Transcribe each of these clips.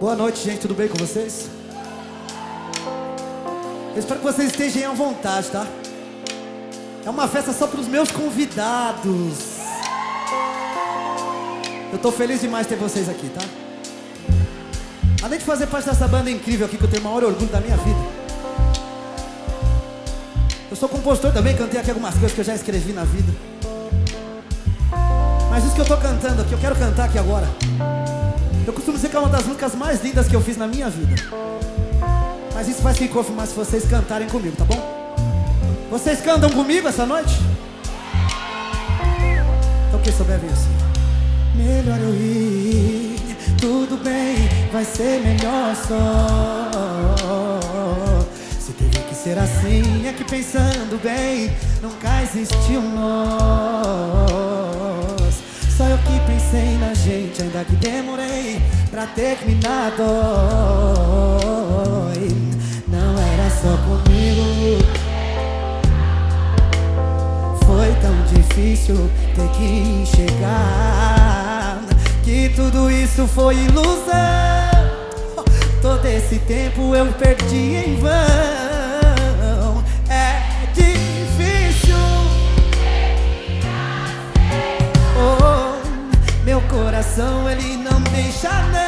Boa noite, gente, tudo bem com vocês? Eu espero que vocês estejam à vontade, tá? É uma festa só para os meus convidados. Eu tô feliz demais ter vocês aqui, tá? Além de fazer parte dessa banda incrível aqui, que eu tenho o maior orgulho da minha vida, eu sou compositor também, cantei aqui algumas coisas que eu já escrevi na vida. Mas isso que eu tô cantando aqui, eu quero cantar aqui agora. Eu costumo dizer que é uma das músicas mais lindas que eu fiz na minha vida. Mas isso faz que confirmar se vocês cantarem comigo, tá bom? Vocês cantam comigo essa noite? Então quem souber vem assim. Melhor eu ir, tudo bem, vai ser melhor só. Se teve que ser assim, é que pensando bem, nunca existiu nós. Só eu que pensei na gente, ainda que demorei pra terminar, dói. Não era só comigo, foi tão difícil ter que enxergar que tudo isso foi ilusão. Todo esse tempo eu perdi em vão. É difícil, oh, meu coração ele não deixa não.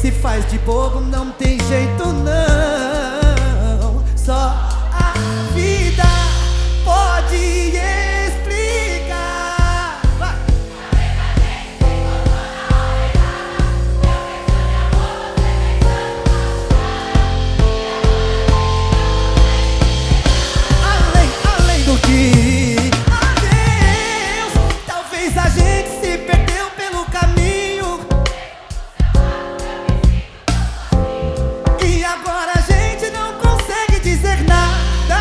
Se faz de bobo não tem jeito não. Só a vida pode explicar. Agora a gente não consegue dizer nada,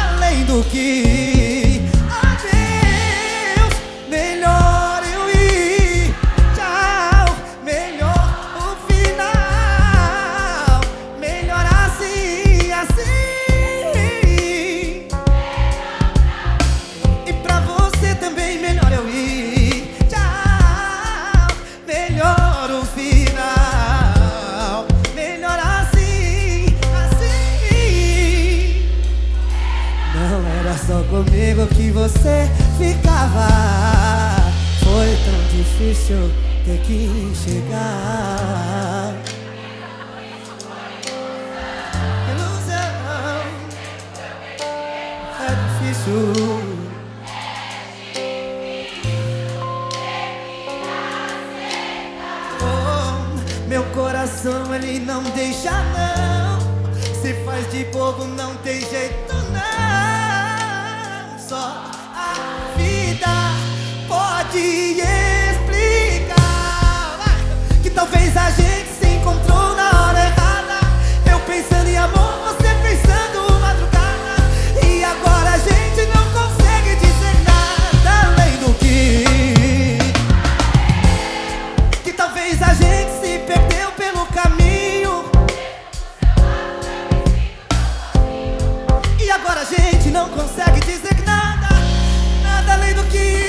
nada além do que